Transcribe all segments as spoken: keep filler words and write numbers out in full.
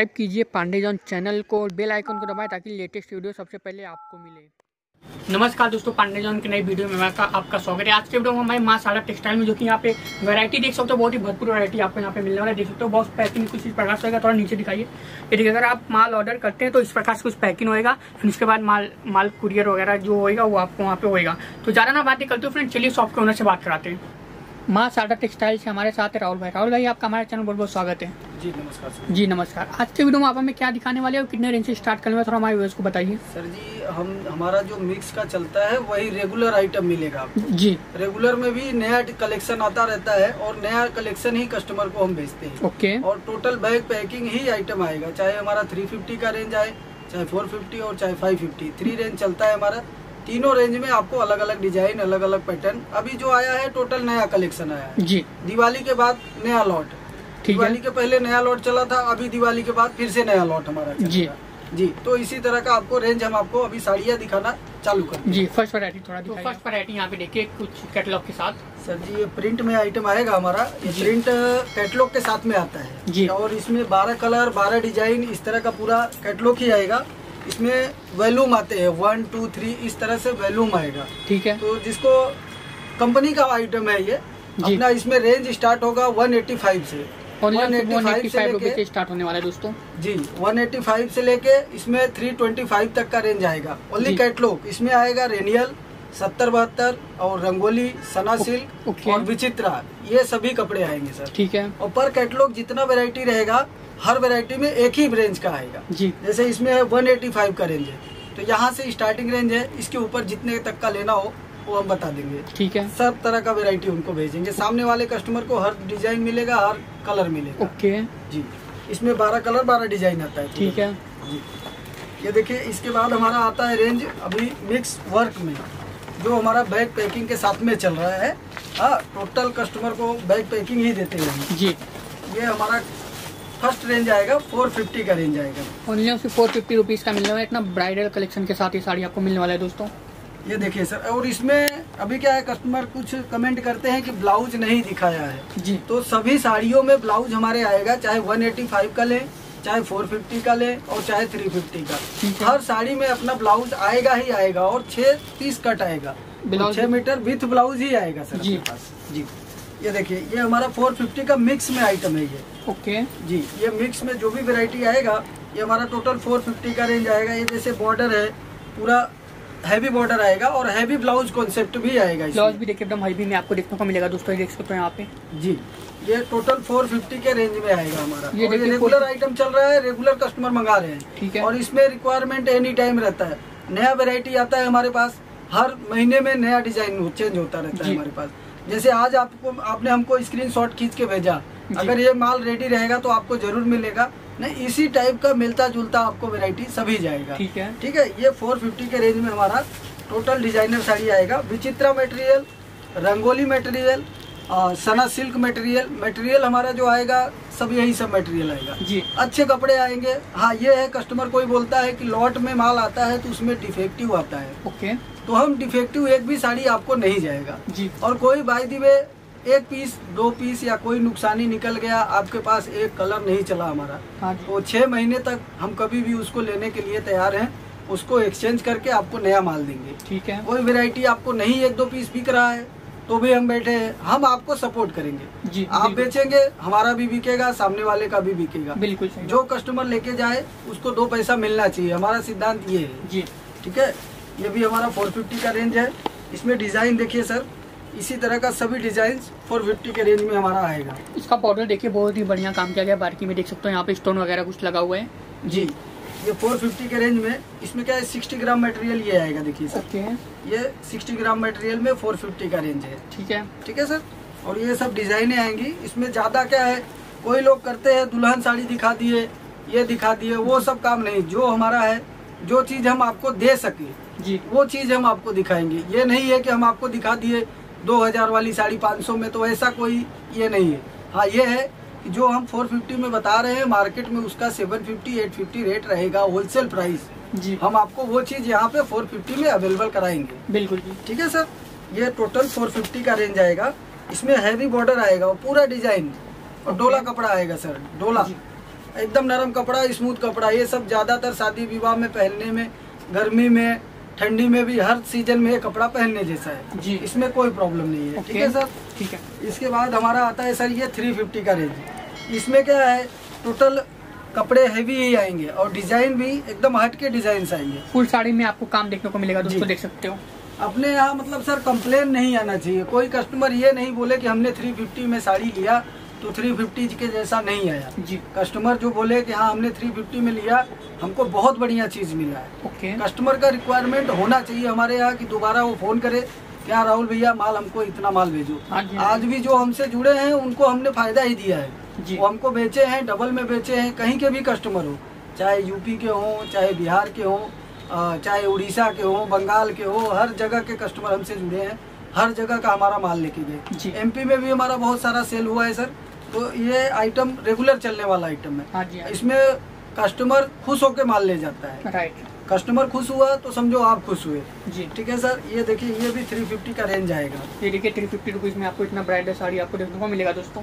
Subscribe कीजिए Pandey John channel को और बेल आइकन को दबाएं ताकि लेटेस्ट वीडियो सबसे पहले आपको मिले। नमस्कार दोस्तों, पांडे जॉन की नई वीडियो में मैं का, आपका स्वागत है। आज के वीडियो में हमारे माँ शारदा टेक्सटाइल में जो कि यहाँ पे वैरायटी देख सकते हो, बहुत ही भरपूर वैरायटी आपको यहाँ पे मिलने वाला है। देख सकते हो बहुत पैकिंग कुछ इस प्रकार से होगा, थोड़ा नीचे दिखाइए। देखिए अगर आप माल ऑर्डर करते हैं तो इस प्रकार से कुछ पैकिंग होएगा, फिर उसके बाद माल माल कुरियर वगैरह जो होगा वो आपको वहाँ पे होगा। तो ज़्यादा ना बातें करते हो फ्रेंड, चलिए शॉप के ओनर से बात कराते हैं। माँ शारदा टेक्सटाइल से हमारे साथ है राहुल भाई। राहुल भाई आपका हमारे चैनल बहुत बहुत स्वागत है। जी नमस्कार। जी नमस्कार। आज के वीडियो में आप हमें क्या दिखाने वाले हैं और कितने रेंज से स्टार्ट करने वाले हैं, थोड़ा हमारे व्यूअर्स को बताइए। सर जी हम हमारा जो मिक्स का चलता है वही रेगुलर आइटम मिलेगा आपको। जी रेगुलर में भी नया कलेक्शन आता रहता है और नया कलेक्शन ही कस्टमर को हम भेजते हैं। ओके। और टोटल बैग पैकिंग ही आइटम आएगा, चाहे हमारा थ्री फिफ्टी का रेंज आए, चाहे फोर फिफ्टी और चाहे फाइव फिफ्टी थ्री रेंज चलता है हमारा। तीनों रेंज में आपको अलग अलग डिजाइन, अलग अलग पैटर्न। अभी जो आया है टोटल नया कलेक्शन आया है। जी दिवाली के बाद नया लॉट, दिवाली के पहले नया लॉट चला था, अभी दिवाली के बाद फिर से नया लॉट हमारा चला। जी जी तो इसी तरह का आपको रेंज हम आपको अभी साड़ियाँ दिखाना चालू कर। जी फर्स्ट वैरायटी थोड़ा दिखाइए। फर्स्ट वैरायटी यहाँ पे देखिए कुछ कैटलॉग के साथ। सर जी ये प्रिंट में आइटम आएगा हमारा, ये प्रिंट कैटलॉग के साथ में आता है। जी और इसमें बारह कलर बारह डिजाइन इस तरह का पूरा कैटलॉग ही आएगा। इसमें वैल्यूम आते हैं वन टू थ्री इस तरह से वैल्यूम आएगा। ठीक है। तो जिसको कंपनी का आइटम है ये अपना, इसमें रेंज स्टार्ट होगा एक सौ पचासी से। एक सौ पचासी से लेके स्टार्ट होने वाला है दोस्तों। जी एक सौ पचासी से लेके इसमें तीन सौ पच्चीस तक का रेंज आएगा। ओनली कैटलॉग इसमें आएगा रेनियल सत्तर बहत्तर और रंगोली, सना सिल्क और विचित्रा, ये सभी कपड़े आएंगे सर। ठीक है। और पर कैटलॉग जितना वेरायटी रहेगा हर वैरायटी में एक ही रेंज का आएगा। जी जैसे इसमें है एक सौ पचासी का रेंज है, तो यहाँ से स्टार्टिंग रेंज है, इसके ऊपर जितने तक का लेना हो वो हम बता देंगे। ठीक है। सब तरह का वैरायटी उनको भेजेंगे, सामने वाले कस्टमर को हर डिजाइन मिलेगा, हर कलर मिलेगा। ओके जी इसमें बारह कलर बारह डिजाइन आता है। ठीक है जी। ये देखिए इसके बाद हमारा आता है रेंज अभी मिक्स वर्क में, जो हमारा बैग पैकिंग के साथ में चल रहा है। हाँ टोटल कस्टमर को बैग पैकिंग ही देते हैं। जी ये हमारा फर्स्ट रेंज आएगा चार सौ पचास का रेंज आएगा। ओनली उसको फोर फिफ्टी रुपीज का मिलने वाला है। इतना ब्राइडल कलेक्शन के साथ ही साड़ी आपको मिलने वाला है दोस्तों। ये देखिए सर, और इसमें अभी क्या है कस्टमर कुछ कमेंट करते हैं कि ब्लाउज नहीं दिखाया है। जी तो सभी साड़ियों में ब्लाउज हमारे आएगा, चाहे एक सौ पचासी का लें, चाहे चार सौ पचास का लें और चाहे तीन सौ पचास का, हर साड़ी में अपना ब्लाउज आएगा ही आएगा। और छः तीस कट आएगा, छः मीटर विथ ब्लाउज ही आएगा सर आपके पास। जी ये देखिए ये हमारा चार सौ पचास का मिक्स में आइटम है ये। Okay okay. जी ये मिक्स में जो भी वैरायटी आएगा ये हमारा टोटल चार सौ पचास का रेंज आएगा। ये जैसे बॉर्डर है, पूरा हैवी बॉर्डर आएगा और हैवी ब्लाउज कॉन्सेप्ट भी आएगा। ब्लाउज भी देखिए एकदम हैवी में आपको देखने को मिलेगा दोस्तों, देख सकते हो यहाँ पे। जी ये टोटल चार सौ पचास के रेंज में आएगा हमारा। ये, ये रेगुलर आइटम चल रहा है, रेगुलर कस्टमर मंगा रहे हैं। ठीक है। और इसमें रिक्वायरमेंट एनी टाइम रहता है, नया वेरायटी आता है हमारे पास, हर महीने में नया डिजाइन चेंज होता रहता है हमारे पास। जैसे आज आपको आपने हमको स्क्रीनशॉट खींच के भेजा, अगर ये माल रेडी रहेगा तो आपको जरूर मिलेगा। नहीं इसी टाइप का मिलता जुलता आपको वैरायटी सभी जाएगा। ठीक है। ठीक है। ये चार सौ पचास के रेंज में हमारा टोटल डिजाइनर साड़ी आएगा। Vichitra material, Rangoli material, Sana silk material, material हमारा जो आएगा सब यही सब मटेरियल आएगा। जी अच्छे कपड़े आएंगे। हाँ ये है कस्टमर कोई बोलता है कि लॉट में माल आता है तो उसमें डिफेक्टिव आता है। ओके तो हम डिफेक्टिव एक भी साड़ी आपको नहीं जाएगा। जी और कोई बाय द वे एक पीस दो पीस या कोई नुकसानी निकल गया, आपके पास एक कलर नहीं चला हमारा, तो छः महीने तक हम कभी भी उसको लेने के लिए तैयार हैं, उसको एक्सचेंज करके आपको नया माल देंगे। ठीक है। कोई वैरायटी आपको नहीं एक दो पीस बिक रहा है तो भी हम बैठे हैं, हम आपको सपोर्ट करेंगे। जी आप बेचेंगे हमारा भी बिकेगा, सामने वाले का भी बिकेगा। बिल्कुल। जो कस्टमर लेके जाए उसको दो पैसा मिलना चाहिए, हमारा सिद्धांत ये है। जी ठीक है। ये भी हमारा चार सौ पचास का रेंज है। इसमें डिजाइन देखिए सर, इसी तरह का सभी डिजाइन्स चार सौ पचास के रेंज में हमारा आएगा। इसका बॉर्डर देखिए बहुत ही बढ़िया काम किया गया, बारकी में देख सकते हो यहाँ पे स्टोन वगैरह कुछ लगा हुआ है। जी ये चार सौ पचास के रेंज में, इसमें क्या है साठ ग्राम मटेरियल ये आएगा। देखिए सर okay. ये साठ ग्राम मटेरियल में चार सौ पचास का रेंज है। ठीक है। ठीक है सर। और ये सब डिजाइने आएंगी इसमें। ज्यादा क्या है कोई लोग करते हैं दुल्हन साड़ी दिखा दिए, ये दिखा दिए, वो सब काम नहीं। जो हमारा है, जो चीज हम आपको दे सके जी वो चीज हम आपको दिखाएंगे। ये नहीं है कि हम आपको दिखा दिए दो हज़ार वाली साड़ी पाँच सौ में, तो ऐसा कोई ये नहीं है। हाँ ये है कि जो हम चार सौ पचास में बता रहे हैं मार्केट में उसका सात सौ पचास, आठ सौ पचास रेट रहेगा, होलसेल प्राइस। जी हम आपको वो चीज़ यहाँ पे चार सौ पचास में अवेलेबल कराएंगे। बिल्कुल जी। ठीक है सर। ये टोटल चार सौ पचास का रेंज आएगा। इसमें हैवी बॉर्डर आएगा और पूरा डिजाइन और डोला कपड़ा आएगा सर, डोला एकदम नरम कपड़ा, स्मूथ कपड़ा, ये सब ज़्यादातर शादी विवाह में पहनने में, गर्मी में, ठंडी में भी, हर सीजन में ये कपड़ा पहनने जैसा है जी। इसमें कोई प्रॉब्लम नहीं है, ठीक है सर, ठीक है। इसके बाद हमारा आता है सर ये थ्री फिफ्टी का रेंज। इसमें क्या है, टोटल कपड़े हैवी ही आएंगे और डिजाइन भी एकदम हट के डिजाइन आएंगे। फुल साड़ी में आपको काम देखने को मिलेगा दोस्तों, देख सकते हो। अपने यहाँ मतलब सर कंप्लेन नहीं आना चाहिए, कोई कस्टमर ये नहीं बोले कि हमने तीन सौ पचास में साड़ी लिया तो तीन सौ पचास के जैसा नहीं आया जी। कस्टमर जो बोले कि हाँ हमने तीन सौ पचास में लिया, हमको बहुत बढ़िया चीज मिला है। ओके। कस्टमर का रिक्वायरमेंट होना चाहिए हमारे यहाँ कि दोबारा वो फोन करे, क्या राहुल भैया माल हमको इतना माल भेजो। आज भी जो हमसे जुड़े हैं उनको हमने फायदा ही दिया है जी। वो हमको बेचे हैं, डबल में बेचे हैं। कहीं के भी कस्टमर हो, चाहे यूपी के हों, चाहे बिहार के हों, चाहे उड़ीसा के हो, बंगाल के हो, हर जगह के कस्टमर हमसे जुड़े हैं, हर जगह का हमारा माल लेके गए। एमपी में भी हमारा बहुत सारा सेल हुआ है सर। तो ये आइटम रेगुलर चलने वाला आइटम है। हाँ जी, हाँ। इसमें कस्टमर खुश होके माल ले जाता है। राइट। कस्टमर खुश हुआ तो समझो आप खुश हुए जी, ठीक है सर। ये देखिए, ये भी थ्री फिफ्टी का रेंज आएगा। ये देखिए थ्री फिफ्टी रुपीज में आपको इतना ब्राइडल साड़ी आपको देखने को मिलेगा दोस्तों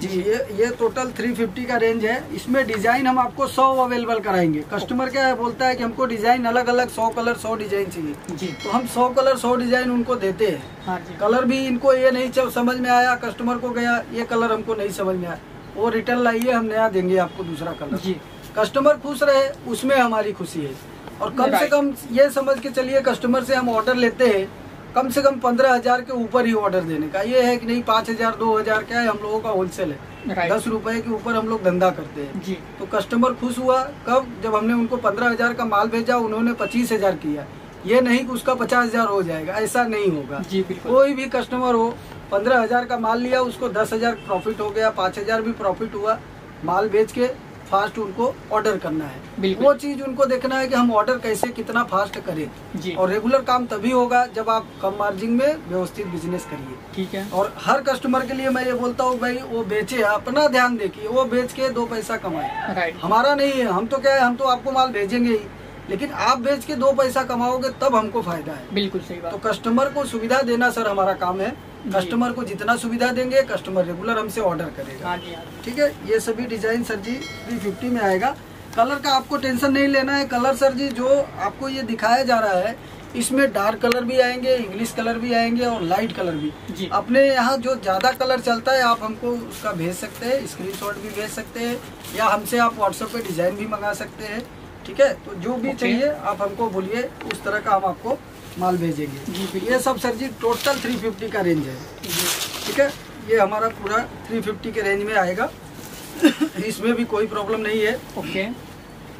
जी। ये ये टोटल तीन सौ पचास का रेंज है। इसमें डिजाइन हम आपको सौ अवेलेबल कराएंगे। कस्टमर क्या है, बोलता है कि हमको डिजाइन अलग अलग सौ कलर सौ डिजाइन चाहिए जी। तो हम सौ कलर सौ डिजाइन उनको देते हैं। हाँ जी। कलर भी इनको ये नहीं समझ में आया, कस्टमर को गया ये कलर हमको नहीं समझ में आया, वो रिटर्न लाइए, हम नया देंगे आपको दूसरा कलर जी। कस्टमर खुश रहे, उसमें हमारी खुशी है। और कम से कम ये समझ के चलिए, कस्टमर से हम ऑर्डर लेते हैं कम से कम पंद्रह हजार के ऊपर ही ऑर्डर देने का। ये है कि नहीं पाँच हजार दो हजार क्या है, हम लोगों का होलसेल है, दस रुपए के ऊपर हम लोग धंधा करते हैं जी। तो कस्टमर खुश हुआ कब, जब हमने उनको पंद्रह हजार का माल भेजा, उन्होंने पच्चीस हजार किया। ये नहीं कि उसका पचास हजार हो जाएगा, ऐसा नहीं होगा जी। कोई भी कस्टमर हो, पंद्रह हजार का माल लिया, उसको दस हजार प्रॉफिट हो गया, पाँच हजार भी प्रॉफिट हुआ, माल बेच के फास्ट उनको ऑर्डर करना है। वो चीज उनको देखना है कि हम ऑर्डर कैसे कितना फास्ट करें। और रेगुलर काम तभी होगा जब आप कम मार्जिन में व्यवस्थित बिजनेस करिए, ठीक है। और हर कस्टमर के लिए मैं ये बोलता हूँ भाई, वो बेचे, अपना ध्यान देखिए, वो बेच के दो पैसा कमाए, हमारा नहीं है। हम तो क्या है, हम तो आपको माल भेजेंगे ही, लेकिन आप बेच के दो पैसा कमाओगे तब हमको फायदा है। बिल्कुल सही बात। तो कस्टमर को सुविधा देना सर हमारा काम है। कस्टमर को जितना सुविधा देंगे, कस्टमर रेगुलर हमसे ऑर्डर करेगा, ठीक है। ये सभी design sir ji three fifty में आएगा। कलर का आपको टेंशन नहीं लेना है। कलर सर जी जो आपको ये दिखाया जा रहा है, इसमें डार्क कलर भी आएंगे, इंग्लिश कलर भी आएंगे और लाइट कलर भी। अपने यहाँ जो ज्यादा कलर चलता है, आप हमको उसका भेज सकते हैं, स्क्रीनशॉट भी भेज सकते हैं, या हमसे आप व्हाट्सएप पे डिजाइन भी मंगा सकते हैं, ठीक है। तो जो भी चाहिए आप हमको बोलिए, उस तरह का हम आपको माल भेजेंगे। ये सब सर जी टोटल तीन सौ पचास का रेंज है, ठीक है। ये हमारा पूरा तीन सौ पचास के रेंज में आएगा। इसमें भी कोई प्रॉब्लम नहीं है। ओके।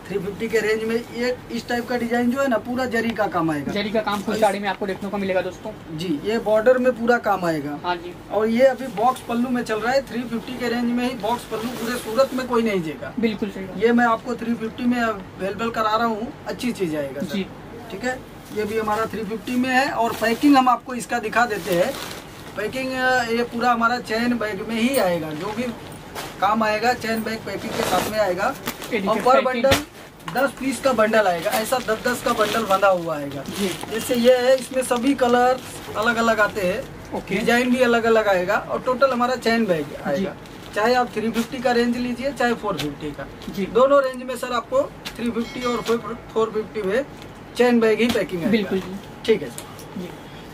तीन सौ पचास के रेंज में ये इस टाइप का डिजाइन जो है ना, पूरा जरी का काम आएगा। जरी का काम पूरी साड़ी में आपको देखने को मिलेगा दोस्तों जी। ये बॉर्डर में पूरा काम आएगा। हाँ जी। और ये अभी बॉक्स पल्लू में चल रहा है। तीन सौ पचास के रेंज में ही बॉक्स पल्लू पूरे सूरत में कोई नहीं देगा। बिल्कुल सही। ये मैं आपको तीन सौ पचास में अवेलेबल करा रहा हूँ, अच्छी चीज आएगा जी, ठीक है। ये भी हमारा तीन सौ पचास में है। और पैकिंग हम आपको इसका दिखा देते हैं। पैकिंग ये पूरा हमारा चैन बैग में ही आएगा। जो भी काम आएगा चैन बैग पैकिंग के साथ में आएगा। और पर बंडल दस पीस का बंडल आएगा। ऐसा दस दस का बंडल बंधा हुआ आएगा। जैसे ये है, इसमें सभी कलर अलग अलग आते हैं, डिजाइन भी अलग अलग आएगा। और टोटल हमारा चैन बैग आएगा। चाहे आप तीन सौ पचास का रेंज लीजिए, चाहे चार सौ पचास का, दोनों रेंज में सर आपको तीन सौ पचास और चार सौ पचास में चैन बैग ही पैकिंग है। बिल्कुल जी, ठीक है सर जी।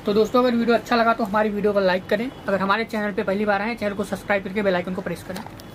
तो दोस्तों, अगर वीडियो अच्छा लगा तो हमारी वीडियो को लाइक करें। अगर हमारे चैनल पे पहली बार आए, चैनल को सब्सक्राइब करके बेल आइकन को प्रेस करें।